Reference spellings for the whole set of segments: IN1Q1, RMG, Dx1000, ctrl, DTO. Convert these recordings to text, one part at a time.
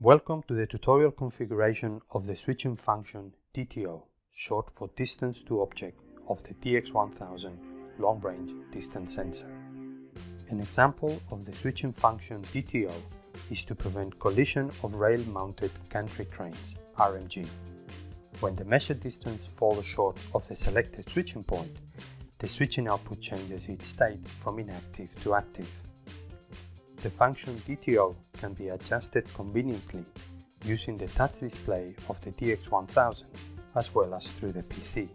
Welcome to the tutorial configuration of the switching function DTO, short for Distance to Object, of the DX1000 Long Range Distance Sensor. An example of the switching function DTO is to prevent collision of rail-mounted gantry cranes, RMG. When the measured distance falls short of the selected switching point, the switching output changes its state from inactive to active. The function DTO can be adjusted conveniently using the touch display of the DX1000 as well as through the PC.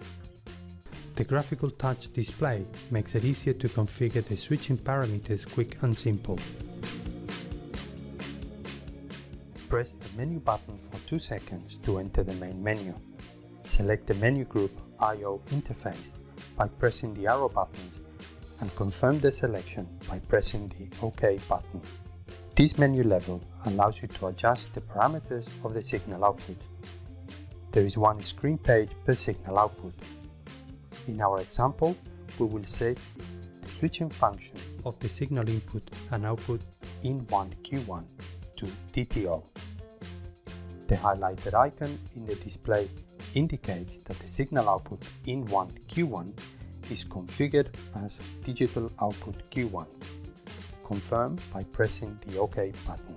The graphical touch display makes it easier to configure the switching parameters quick and simple. Press the menu button for 2 seconds to enter the main menu. Select the menu group I/O interface by pressing the arrow buttons and confirm the selection by pressing the OK button. This menu level allows you to adjust the parameters of the signal output. There is one screen page per signal output. In our example, we will set the switching function of the signal input and output IN1Q1 to DTO. The highlighted icon in the display indicates that the signal output IN1Q1 is configured as digital output Q1. Confirm by pressing the OK button.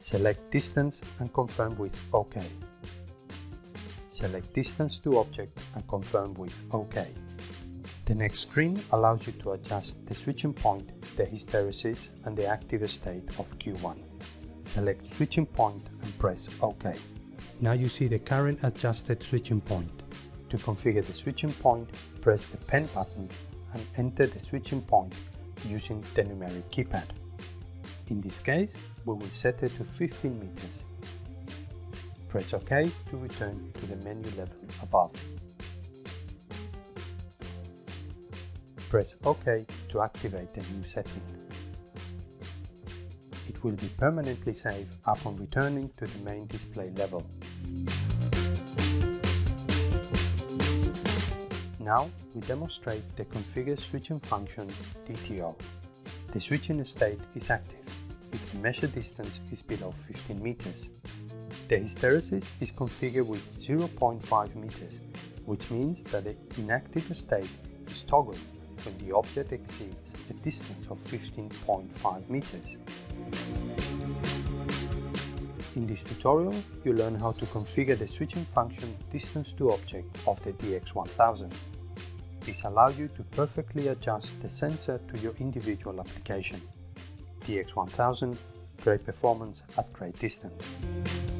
Select distance and confirm with OK. Select distance to object and confirm with OK. The next screen allows you to adjust the switching point, the hysteresis and the active state of Q1. Select switching point and press OK. Now you see the current adjusted switching point. To configure the switching point, press the pen button and enter the switching point using the numeric keypad. In this case, we will set it to 15 meters. Press OK to return to the menu level above. Press OK to activate the new setting. It will be permanently saved upon returning to the main display level. Now we demonstrate the configure switching function DTO. The switching state is active if the measured distance is below 15 meters. The hysteresis is configured with 0.5 meters, which means that the inactive state is toggled when the object exceeds a distance of 15.5 meters. In this tutorial, you learn how to configure the switching function distance to object of the DX1000. This allows you to perfectly adjust the sensor to your individual application. DX1000, great performance at great distance.